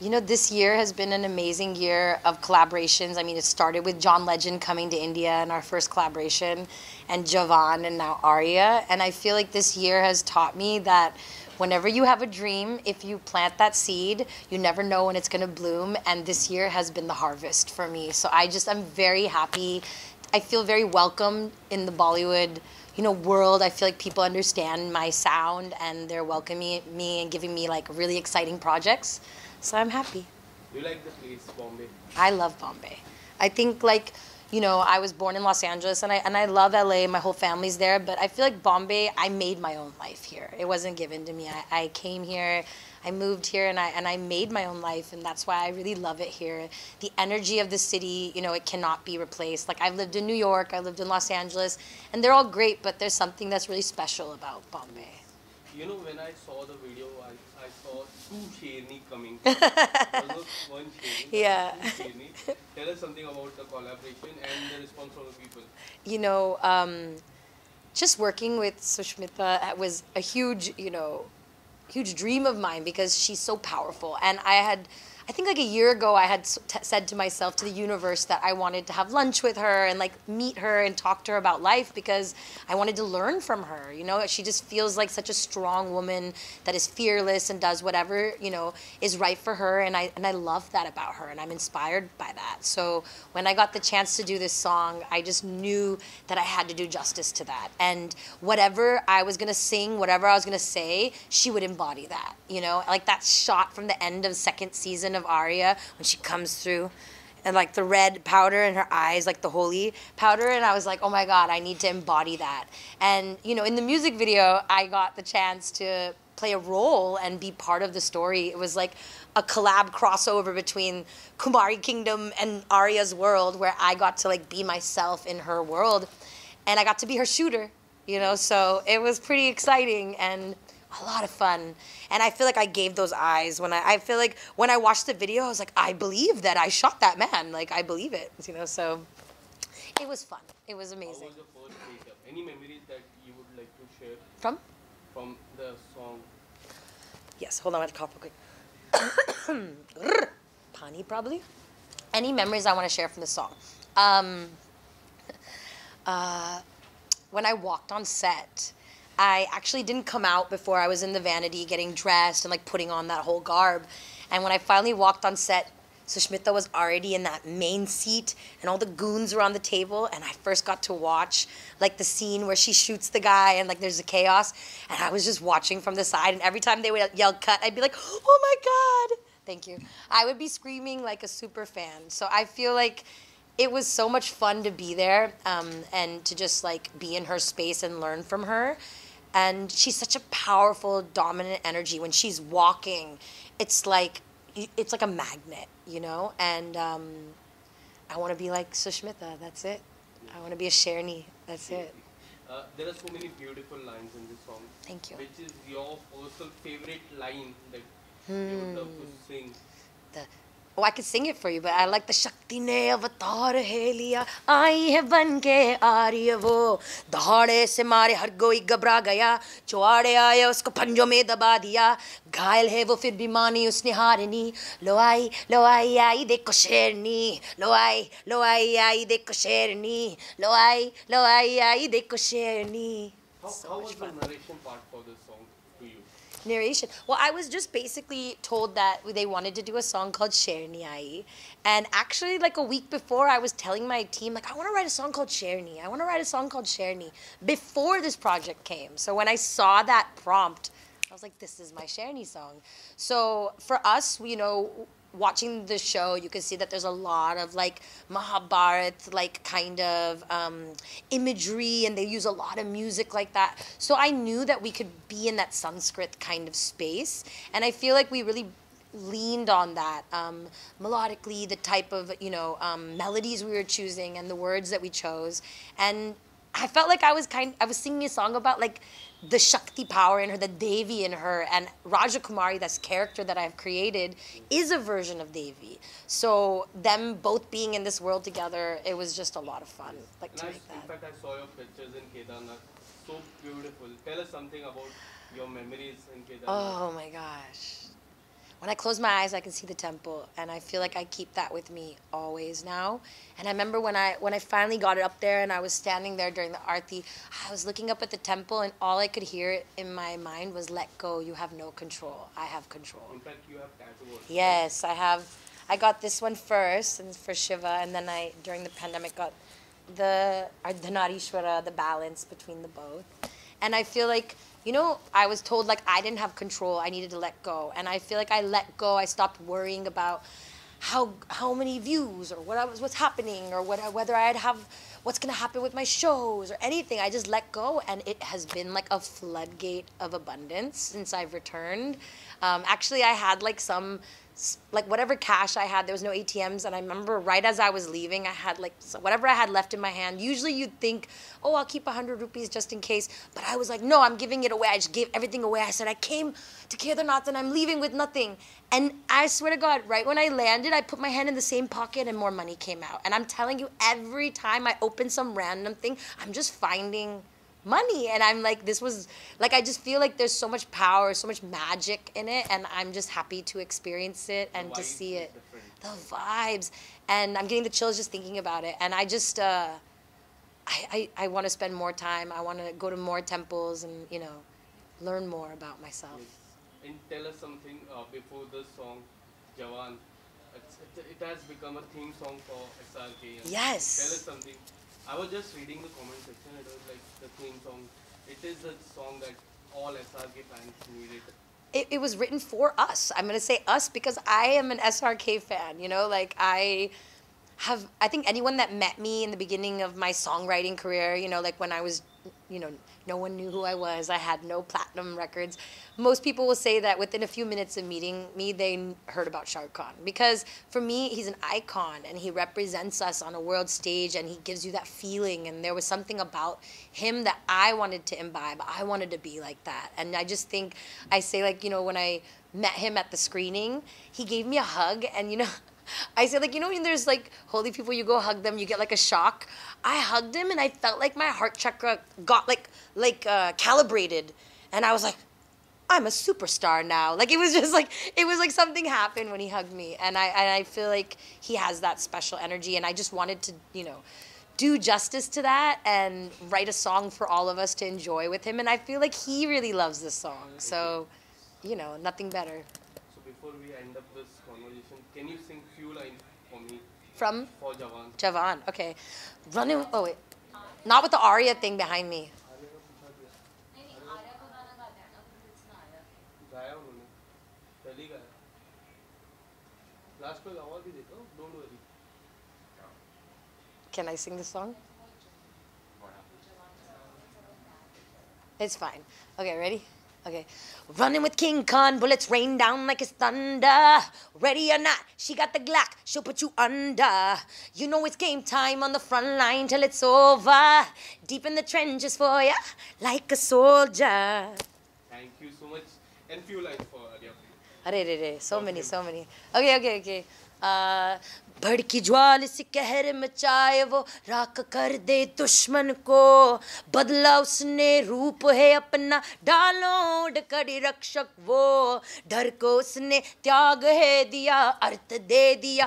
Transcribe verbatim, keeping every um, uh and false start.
You know, this year has been an amazing year of collaborations. I mean, it started with John Legend coming to India and our first collaboration, and Javan, and now Arya. And I feel like this year has taught me that whenever you have a dream, if you plant that seed, you never know when it's going to bloom. And this year has been the harvest for me. So I just, I'm very happy. I feel very welcome in the Bollywood, you know, world. I feel like people understand my sound and they're welcoming me and giving me like really exciting projects. So I'm happy. You like the place, Bombay? I love Bombay. I think like, you know, I was born in Los Angeles and I and I love L A. My whole family's there, but I feel like Bombay, I made my own life here. It wasn't given to me. I, I came here, I moved here, and I and I made my own life, and that's why I really love it here. The energy of the city, you know, it cannot be replaced. Like I've lived in New York, I lived in Los Angeles, and they're all great, but there's something that's really special about Bombay. You know, when I saw the video, I, I saw two Sherni coming. One Sherni, yeah. Two Sherni. Tell us something about the collaboration and the response from the people. You know, um, just working with Sushmita was a huge, you know, huge dream of mine because she's so powerful. And I had, I think like a year ago, I had t said to myself, to the universe, that I wanted to have lunch with her and like meet her and talk to her about life because I wanted to learn from her. You know, she just feels like such a strong woman that is fearless and does whatever, you know, is right for her. And I, and I love that about her, and I'm inspired by that. So when I got the chance to do this song, I just knew that I had to do justice to that. And whatever I was gonna sing, whatever I was gonna say, she would embody that, you know? Like that shot from the end of second season of Arya when she comes through and like the red powder in her eyes, like the holy powder, and I was like, oh my God, I need to embody that. And you know, in the music video, I got the chance to play a role and be part of the story. It was like a collab crossover between Kumari Kingdom and Arya's world, where I got to like be myself in her world, and I got to be her shooter, you know? So it was pretty exciting and a lot of fun. And I feel like I gave those eyes when I, I feel like when I watched the video, I was like, I believe that I shot that man. Like, I believe it, you know? So it was fun. It was amazing. How was the first meetup? Any memories that you would like to share? From? From the song. Yes, hold on, I have to cough real quick. Pani, probably. Any memories I want to share from the song? Um, uh, when I walked on set, I actually didn't come out before I was in the vanity getting dressed and like putting on that whole garb. And when I finally walked on set, Sushmita was already in that main seat and all the goons were on the table, and I first got to watch like the scene where she shoots the guy and like there's a chaos, and I was just watching from the side, and every time they would yell cut, I'd be like, oh my God, thank you. I would be screaming like a super fan. So I feel like it was so much fun to be there um, and to just like be in her space and learn from her. And she's such a powerful, dominant energy. When she's walking, it's like, it's like a magnet, you know? And um, I want to be like Sushmita, that's it. I want to be a Sherni, that's it. Uh, there are so many beautiful lines in this song. Thank you. Which is your personal favorite line that hmm. you would love to sing? The, oh, I could sing it for you, but I like the Shakti ne avatar hai liya, aayi hai ban ke aarya wo, dhade se mare har koi ghabra gaya, jo aade aaye usko panjon mein daba diya, ghayal hai wo fir bhi maani usne haar nahi, lo aayi, lo aayi aayi dekho Sherni, lo aayi, lo aayi aayi dekho Sherni, lo aayi, lo aayi aayi dekho Sherni. How, so how was fun. The narration part for this song? Narration. Well, I was just basically told that they wanted to do a song called Sherni Aayi. And actually, like a week before, I was telling my team, like, I want to write a song called Sherni. I want to write a song called Sherni before this project came. So when I saw that prompt, I was like, this is my Sherni song. So for us, you know, watching the show, you can see that there's a lot of like Mahabharat, like kind of um, imagery, and they use a lot of music like that. So I knew that we could be in that Sanskrit kind of space. And I feel like we really leaned on that um, melodically, the type of, you know, um, melodies we were choosing and the words that we chose. And I felt like I was kind I was singing a song about like the Shakti power in her, the Devi in her, and Raja Kumari, this character that I've created, is a version of Devi. So them both being in this world together, it was just a lot of fun. Like and to I, make that. In fact, I saw your pictures in Kedarnath. So beautiful. Tell us something about your memories in Kedarnath. Oh my gosh. when I close my eyes, I can see the temple. And I feel like I keep that with me always now. And I remember when I when I finally got it up there and I was standing there during the Aarti, I was looking up at the temple and all I could hear in my mind was, let go, you have no control. I have control. In fact, you have tattoos. Yes, I have. I got this one first and for Shiva, and then I, during the pandemic, got the Ardhanarishwara, the balance between the both. And I feel like, you know, I was told like I didn't have control, I needed to let go. And I feel like I let go, I stopped worrying about how how many views or what I was, what's happening or what, whether I'd have, what's gonna happen with my shows or anything. I just let go, and it has been like a floodgate of abundance since I've returned. Um, actually, I had like some, like whatever cash I had, there was no A T Ms, and I remember right as I was leaving, I had like so whatever I had left in my hand. Usually you'd think, oh, I'll keep one hundred rupees just in case, but I was like, no, I'm giving it away. I just gave everything away. I said, I came to Kedarnath and I'm leaving with nothing. And I swear to God, right when I landed, I put my hand in the same pocket and more money came out. And I'm telling you, every time I open some random thing, I'm just finding money, and I'm like, this was like, I just feel like there's so much power, so much magic in it, and I'm just happy to experience it and to see it, the vibes, and I'm getting the chills just thinking about it. And I just uh I I, I want to spend more time, I want to go to more temples and, you know, learn more about myself. Yes. And tell us something uh, before the song Javan, it's, it has become a theme song for S R K. Yes, tell us something. I was just reading the comment section, it was like the theme song. It is the song that all S R K fans needed. It, it was written for us. I'm going to say us because I am an S R K fan, you know, like I have, I think anyone that met me in the beginning of my songwriting career, you know, like when I was, you know, no one knew who I was. I had no platinum records. Most people will say that within a few minutes of meeting me, they heard about Shahrukh Khan. Because for me, he's an icon and he represents us on a world stage and he gives you that feeling. And there was something about him that I wanted to imbibe. I wanted to be like that. And I just think, I say like, you know, when I met him at the screening, he gave me a hug and, you know, I said, like, you know, when there's, like, holy people, you go hug them, you get, like, a shock. I hugged him, and I felt like my heart chakra got, like, like uh, calibrated. And I was like, I'm a superstar now. Like, it was just, like, it was, like, something happened when he hugged me. And I, and I feel like he has that special energy. And I just wanted to, you know, do justice to that and write a song for all of us to enjoy with him. And I feel like he really loves this song. So, you know, nothing better. So before we end up this conversation, can you sing few lines for me? From? For Javan. Javan, okay. Running, oh wait. Not with the Arya thing behind me. Can I sing this song? It's fine. Okay, ready? Okay. Running with King Khan, bullets rain down like it's thunder. Ready or not, she got the Glock, she'll put you under. You know it's game time on the front line till it's over. Deep in the trenches for ya, like a soldier. Thank you so much. And few lines for Arya. Arre, arre, arre. So many, so many. Okay, okay, okay. Uh, भड़ की ज्वाल से कहर मचाए वो राख कर दे दुश्मन को बदला उसने रूप है अपना डालो डकड़ी रक्षक वो डर को उसने त्याग है दिया अर्थ दे दिया